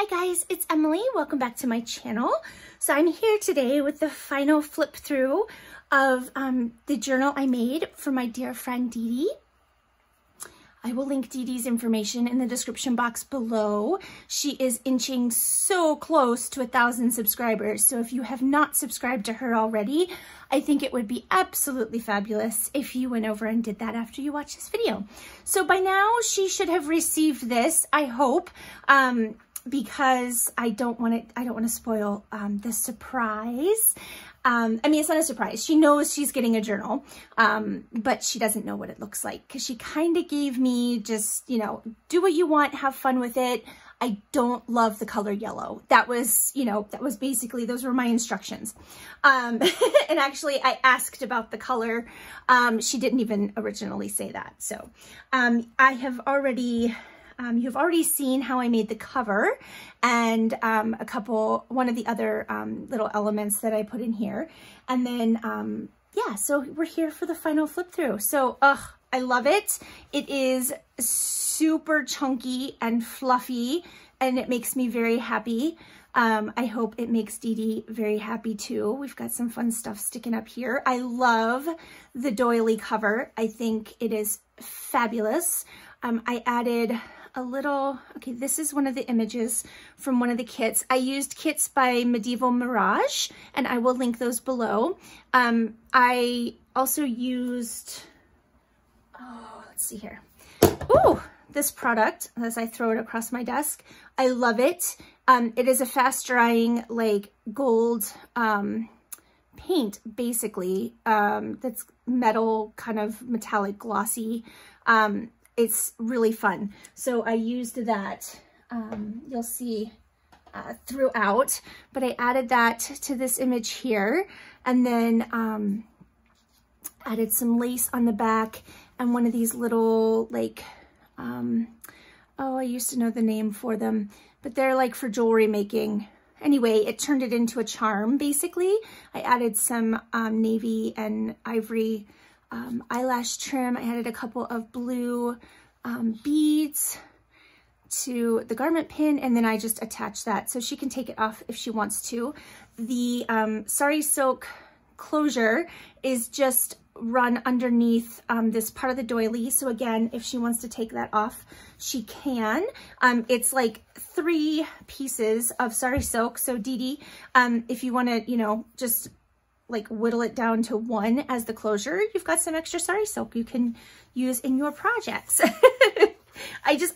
Hi guys, it's Emily. Welcome back to my channel. So I'm here today with the final flip through of the journal I made for my dear friend Dee Dee. I will link Dee Dee's information in the description box below. She is inching so close to 1,000 subscribers. So if you have not subscribed to her already, I think it would be absolutely fabulous if you went over and did that after you watch this video. So by now she should have received this, I hope. Because I don't want to spoil the surprise. I mean, it's not a surprise. She knows she's getting a journal, but she doesn't know what it looks like because she kind of gave me just, you know, do what you want, have fun with it. I don't love the color yellow. That was, you know, that was basically, those were my instructions. And actually I asked about the color. She didn't even originally say that. So I have already... you've already seen how I made the cover and one of the other little elements that I put in here. And then, yeah, so we're here for the final flip through. So, I love it. It is super chunky and fluffy and it makes me very happy. I hope it makes Dee Dee very happy too. We've got some fun stuff sticking up here. I love the doily cover. I think it is fabulous. I added a little, okay, this is one of the images from one of the kits. I used kits by Medieval Mirage, and I will link those below. I also used, let's see here. Ooh, this product, as I throw it across my desk. I love it. It is a fast drying, like, gold paint, basically. That's metal, kind of metallic glossy. It's really fun. So I used that, you'll see throughout, but I added that to this image here and then added some lace on the back and one of these little like, I used to know the name for them, but they're like for jewelry making. Anyway, it turned it into a charm basically. I added some navy and ivory eyelash trim. I added a couple of blue beads to the garment pin, and then I just attached that so she can take it off if she wants to. The sari silk closure is just run underneath this part of the doily. So again, if she wants to take that off, she can. It's like 3 pieces of sari silk. So Dee Dee, if you want to, you know, just like whittle it down to 1 as the closure, you've got some extra sari silk you can use in your projects.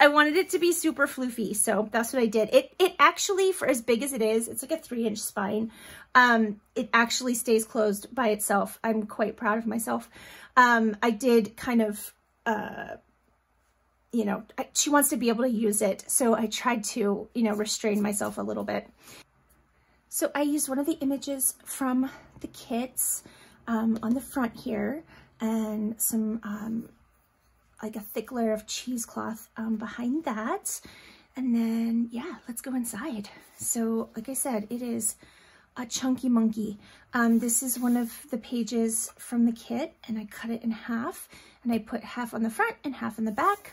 I wanted it to be super floofy, so that's what I did. It actually, for as big as it is, it's like a 3-inch spine. It actually stays closed by itself. I'm quite proud of myself. I did kind of, you know, she wants to be able to use it, so I tried to, you know, restrain myself a little bit. So I used one of the images from the kits on the front here and some like a thick layer of cheesecloth behind that. And then, yeah, let's go inside. So like I said, it is a chunky monkey. This is one of the pages from the kit and I cut it in half and I put half on the front and half on the back.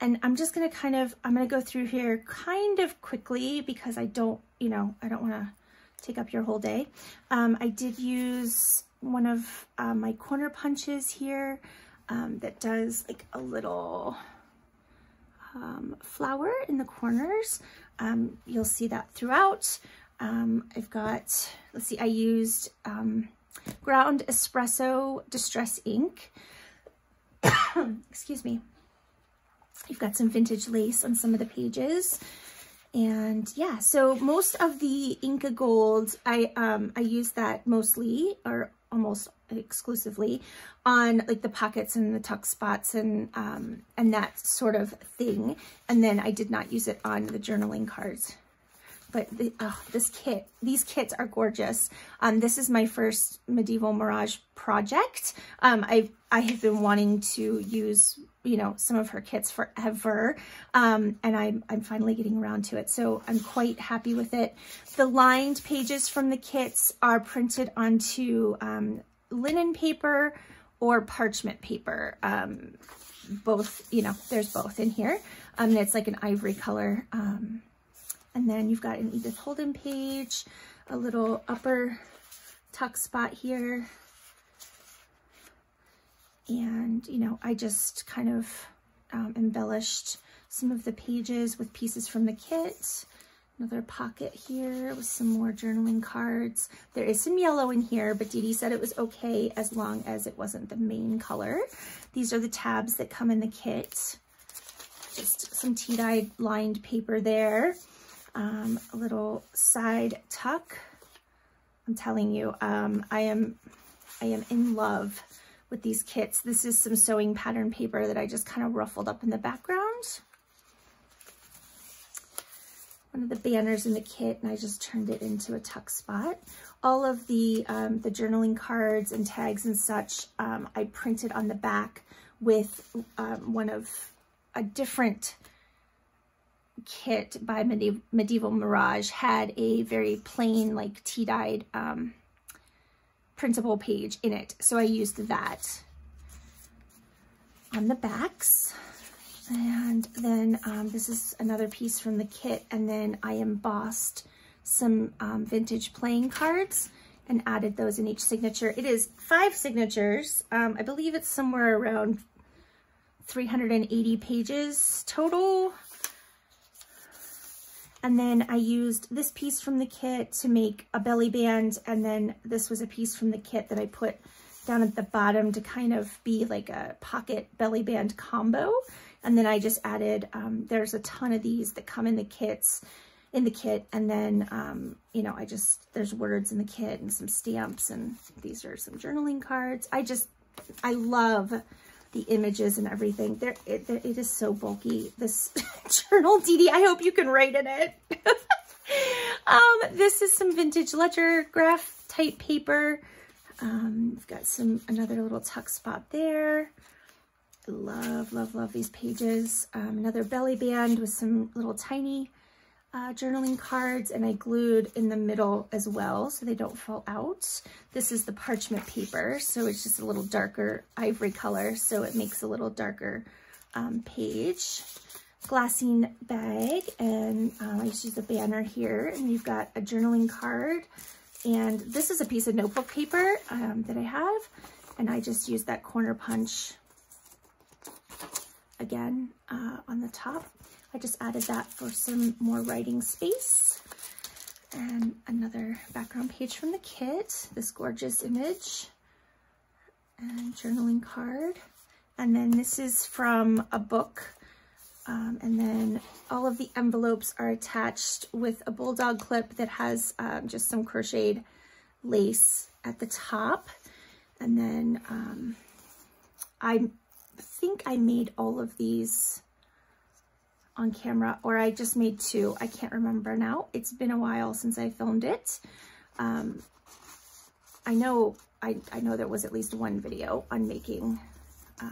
And I'm just going to kind of, I'm going to go through here kind of quickly because I don't, you know, I don't want to take up your whole day. I did use one of my corner punches here that does like a little flower in the corners. You'll see that throughout. I've got, let's see, I used ground espresso distress ink. Excuse me. You've got some vintage lace on some of the pages. And yeah, so most of the Inca Gold, I use that mostly or almost exclusively on like the pockets and the tuck spots and that sort of thing. And then I did not use it on the journaling cards. But these kits are gorgeous. This is my first Medieval Mirage project. I have been wanting to use, you know, some of her kits forever, and I'm finally getting around to it. So I'm quite happy with it. The lined pages from the kits are printed onto linen paper or parchment paper. Both, you know, there's both in here. It's like an ivory color. And then you've got an Edith Holden page, a little upper tuck spot here. And, you know, I just kind of embellished some of the pages with pieces from the kit. Another pocket here with some more journaling cards. There is some yellow in here, but Dee Dee said it was okay as long as it wasn't the main color. These are the tabs that come in the kit. Just some tea-dyed lined paper there. A little side tuck. I'm telling you, I am in love with these kits. This is some sewing pattern paper that I just kind of ruffled up in the background. One of the banners in the kit, and I just turned it into a tuck spot. All of the journaling cards and tags and such, I printed on the back with one of a different kit by Medieval Mirage. Had a very plain, like tea-dyed printable page in it, so I used that on the backs. And then this is another piece from the kit, and then I embossed some vintage playing cards and added those in each signature. It is 5 signatures. I believe it's somewhere around 380 pages total. And then I used this piece from the kit to make a belly band, and then this was a piece from the kit that I put down at the bottom to kind of be like a pocket belly band combo. And then I just added, there's a ton of these that come in the kits, and then, you know, I just, there's words in the kit and some stamps, and these are some journaling cards. I love the images and everything. It is so bulky, this journal. Dee Dee, I hope you can write in it. This is some vintage ledger graph type paper. We've got another little tuck spot there. Love these pages. Another belly band with some little tiny journaling cards, and I glued in the middle as well so they don't fall out. This is the parchment paper, so it's just a little darker ivory color, so it makes a little darker page. Glassine bag, and I just used a banner here, and you've got a journaling card, and this is a piece of notebook paper that I have, and I just used that corner punch again on the top. I just added that for some more writing space. And another background page from the kit, this gorgeous image and journaling card. And then this is from a book. And then all of the envelopes are attached with a bulldog clip that has just some crocheted lace at the top. And then I think I made all of these on camera, or I just made 2. I can't remember now. It's been a while since I filmed it. I know there was at least one video on making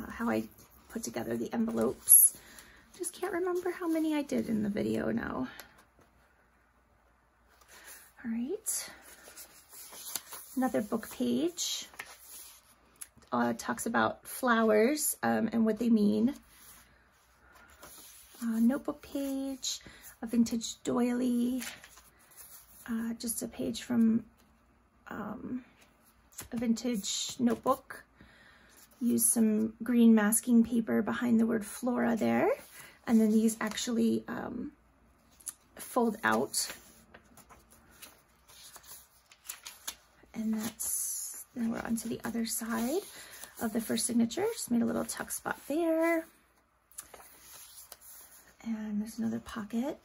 how I put together the envelopes. Just can't remember how many I did in the video now. All right, another book page. Talks about flowers and what they mean. Notebook page, a vintage doily, just a page from a vintage notebook. Use some green masking paper behind the word flora there. And then these actually fold out. And then we're onto the other side of the first signature. Just made a little tuck spot there. And there's another pocket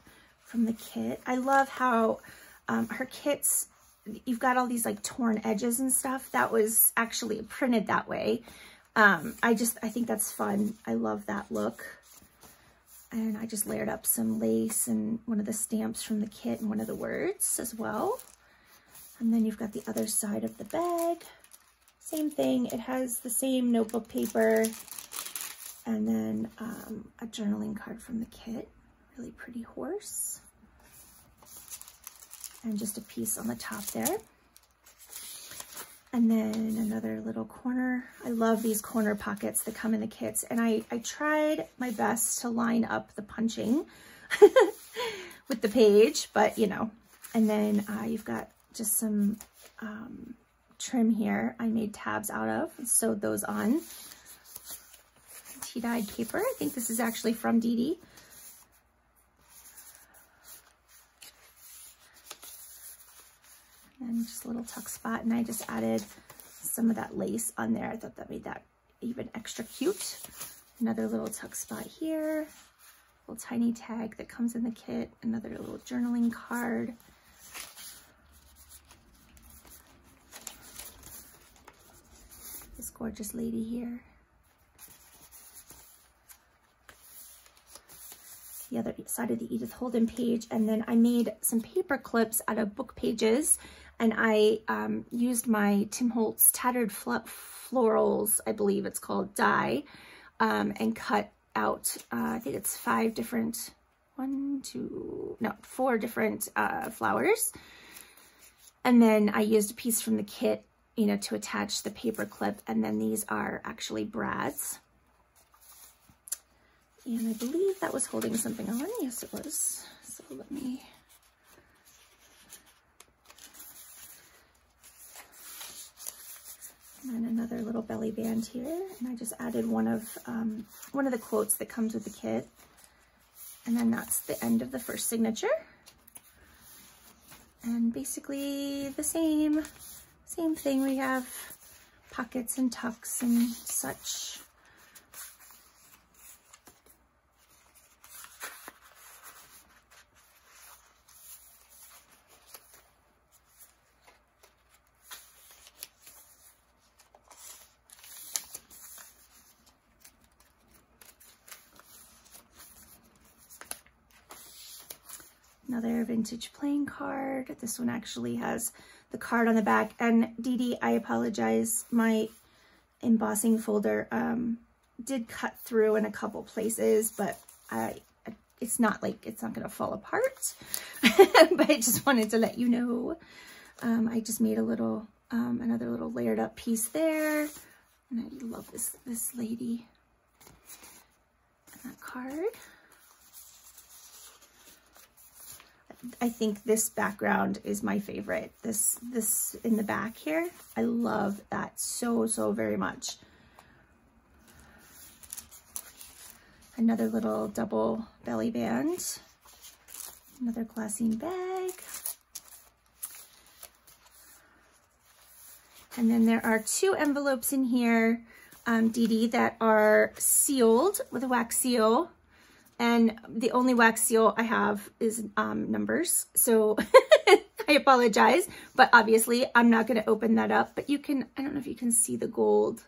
from the kit. I love how her kits, you've got all these like torn edges and stuff. That was actually printed that way. I think that's fun. I love that look. And I just layered up some lace and one of the stamps from the kit and one of the words as well. And then you've got the other side of the bag. Same thing, it has the same notebook paper, and then a journaling card from the kit, really pretty horse, and just a piece on the top there. And then another little corner. I love these corner pockets that come in the kits, and I tried my best to line up the punching with the page, but you know. And then you've got just some trim here I made tabs out of and sewed those on. Tea-dyed paper. I think this is actually from Dee Dee. And just a little tuck spot, and I just added some of that lace on there. I thought that made that even extra cute. Another little tuck spot here, little tiny tag that comes in the kit, another little journaling card. This gorgeous lady here. The other side of the Edith Holden page, and then I made some paper clips out of book pages, and I used my Tim Holtz tattered florals, I believe it's called, die, and cut out, I think it's four different flowers. And then I used a piece from the kit, you know, to attach the paper clip, and then these are actually brads. And I believe that was holding something on. Yes, it was. So let me... And then another little belly band here. And I just added one of the quotes that comes with the kit. And then that's the end of the first signature. And basically the same thing. We have pockets and tucks and such. Another vintage playing card. This one actually has the card on the back. And Dee Dee, I apologize. My embossing folder did cut through in a couple places, but it's not like it's not going to fall apart. But I just wanted to let you know. I just made a little another little layered up piece there, and I love this lady. And that card. I think this background is my favorite. This in the back here. I love that so very much. Another little double belly band. Another glassine bag. And then there are two envelopes in here, Dee Dee, that are sealed with a wax seal. And the only wax seal I have is numbers, so I apologize. But obviously, I'm not going to open that up. But you can, I don't know if you can see the gold.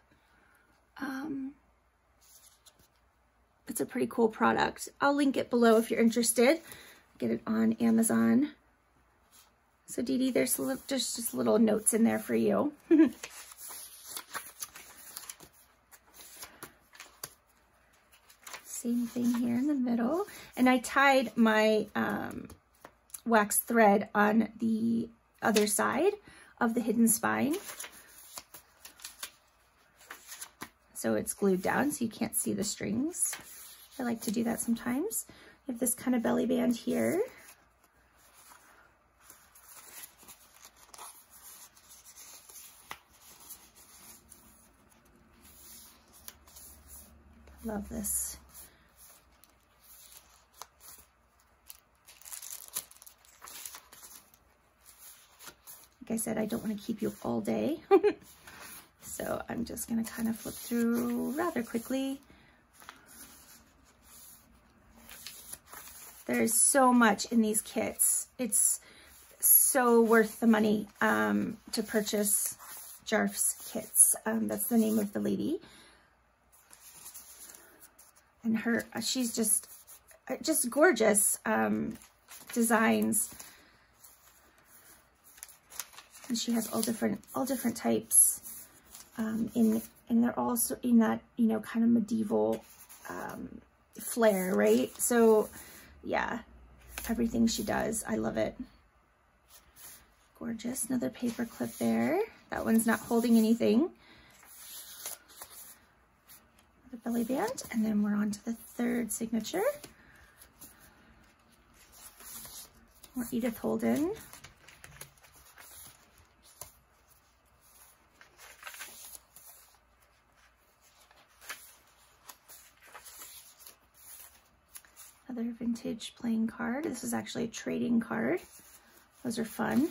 It's a pretty cool product. I'll link it below if you're interested. Get it on Amazon. So Dee Dee, there's just little notes in there for you. Same thing here in the middle. And I tied my wax thread on the other side of the hidden spine. So it's glued down so you can't see the strings. I like to do that sometimes. I have this kind of belly band here. Love this. I said I don't want to keep you all day. So I'm just going to kind of flip through rather quickly. There's so much in these kits. It's so worth the money to purchase Jarf's kits. That's the name of the lady. And her, she's just gorgeous designs. And she has all different types, and they're also in that, you know, kind of medieval flair, right? So, yeah, everything she does, I love it. Gorgeous, another paper clip there. That one's not holding anything. The belly band, and then we're on to the third signature. or Edith Holden. Another vintage playing card. This is actually a trading card. Those are fun.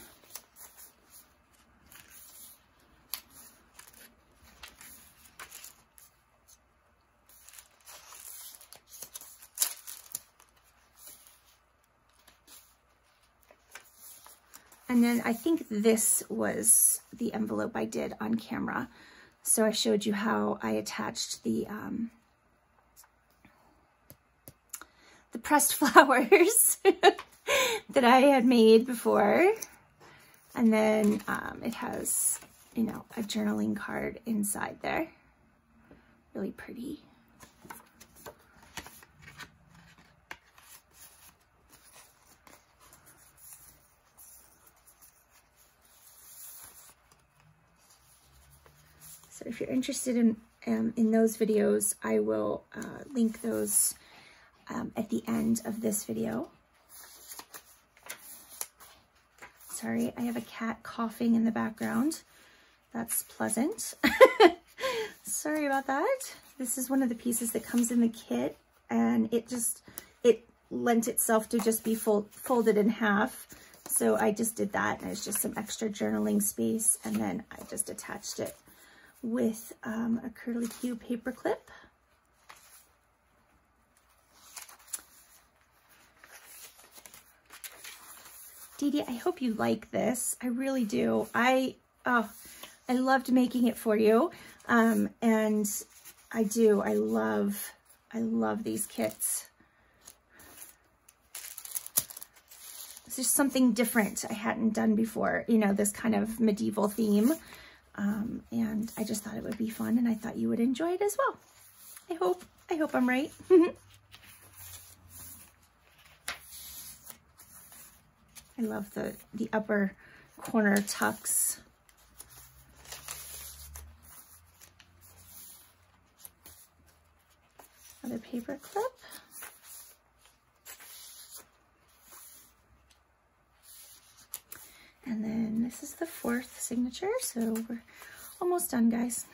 And then I think this was the envelope I did on camera. So I showed you how I attached the pressed flowers that I had made before. And then it has, you know, a journaling card inside there. Really pretty. So if you're interested in those videos, I will link those at the end of this video. Sorry, I have a cat coughing in the background. That's pleasant. Sorry about that. This is one of the pieces that comes in the kit, and it lent itself to just be folded in half. So I just did that, and it's just some extra journaling space, and then I just attached it with a curly-Q paper clip. Dee Dee, I hope you like this. I really do. I loved making it for you. And I do. I love these kits. It's just something different I hadn't done before, you know, this kind of medieval theme. And I just thought it would be fun, and I thought you would enjoy it as well. I hope I'm right. I love the upper corner tucks. Another paper clip. And then this is the fourth signature, so we're almost done, guys.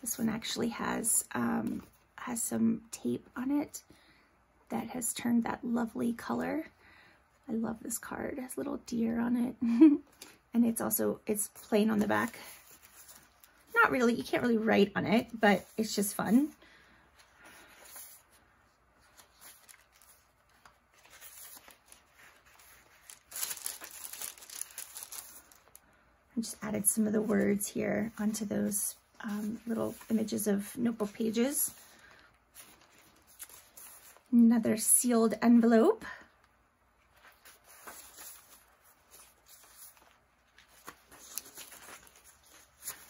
This one actually has some tape on it that has turned that lovely color. I love this card. It has a little deer on it. And it's plain on the back. Not really, you can't really write on it, but it's just fun. I just added some of the words here onto those little images of notebook pages. Another sealed envelope.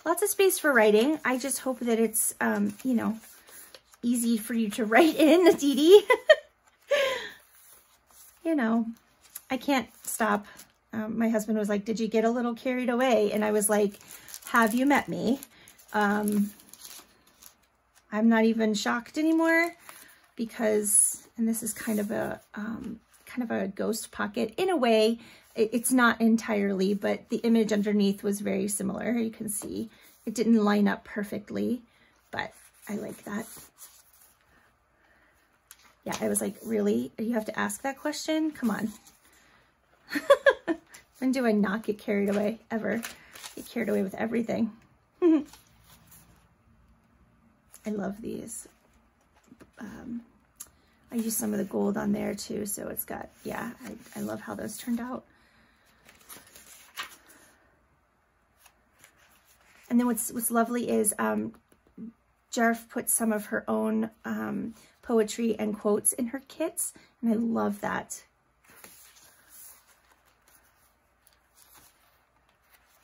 Lots of space for writing. I just hope that it's, you know, easy for you to write in, Dee Dee. You know, I can't stop. My husband was like, did you get a little carried away? And I was like, have you met me? I'm not even shocked anymore because, and this is kind of a ghost pocket in a way. It's not entirely, but the image underneath was very similar. You can see it didn't line up perfectly, but I like that. Yeah, I was like, really? You have to ask that question? Come on. When do I not get carried away ever? Get carried away with everything. I love these. I used some of the gold on there too, so it's got, yeah, I love how those turned out. And then what's lovely is Jarf put some of her own poetry and quotes in her kits, and I love that.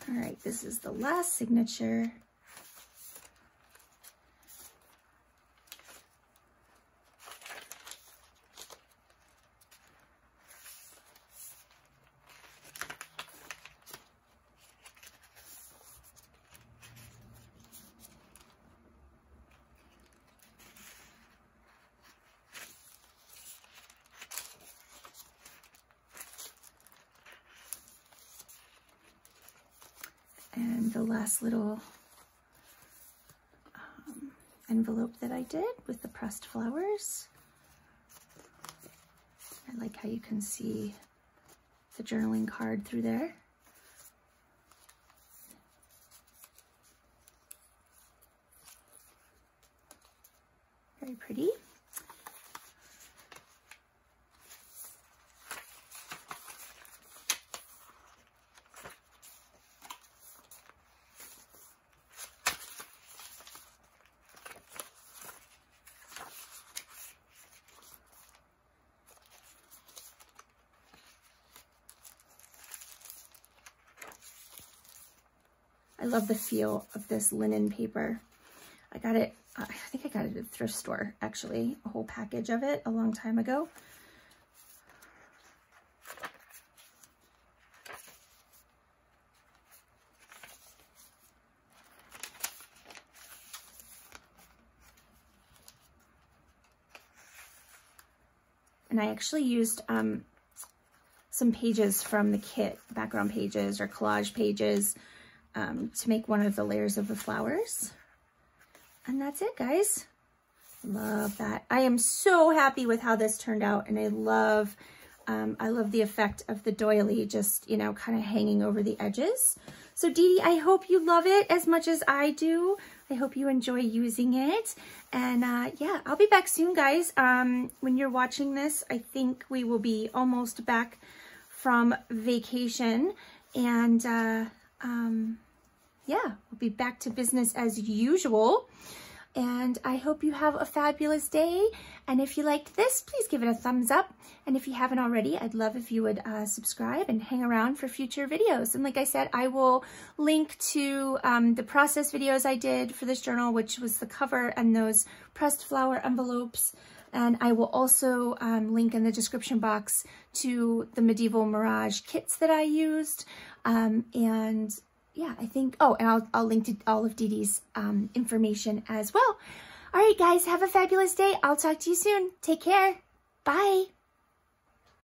All right, this is the last signature. in the last little envelope that I did with the pressed flowers. I like how you can see the journaling card through there. Very pretty. I love the feel of this linen paper. I got it, I think I got it at a thrift store, actually, a whole package of it a long time ago. And I actually used some pages from the kit, background pages or collage pages, to make one of the layers of the flowers. And that's it, guys. Love that. I am so happy with how this turned out, and I love the effect of the doily just, you know, kind of hanging over the edges. So Dee Dee, I hope you love it as much as I do. I hope you enjoy using it. And yeah, I'll be back soon, guys. When you're watching this, I think we will be almost back from vacation, and yeah, we'll be back to business as usual. And I hope you have a fabulous day. And if you liked this, please give it a thumbs up. And if you haven't already, I'd love if you would subscribe and hang around for future videos. And like I said, I will link to the process videos I did for this journal, which was the cover and those pressed flower envelopes. And I will also link in the description box to the Medieval Mirage kits that I used. And yeah, I think, oh, and I'll link to all of Dee Dee's information as well. All right, guys, have a fabulous day. I'll talk to you soon. Take care. Bye.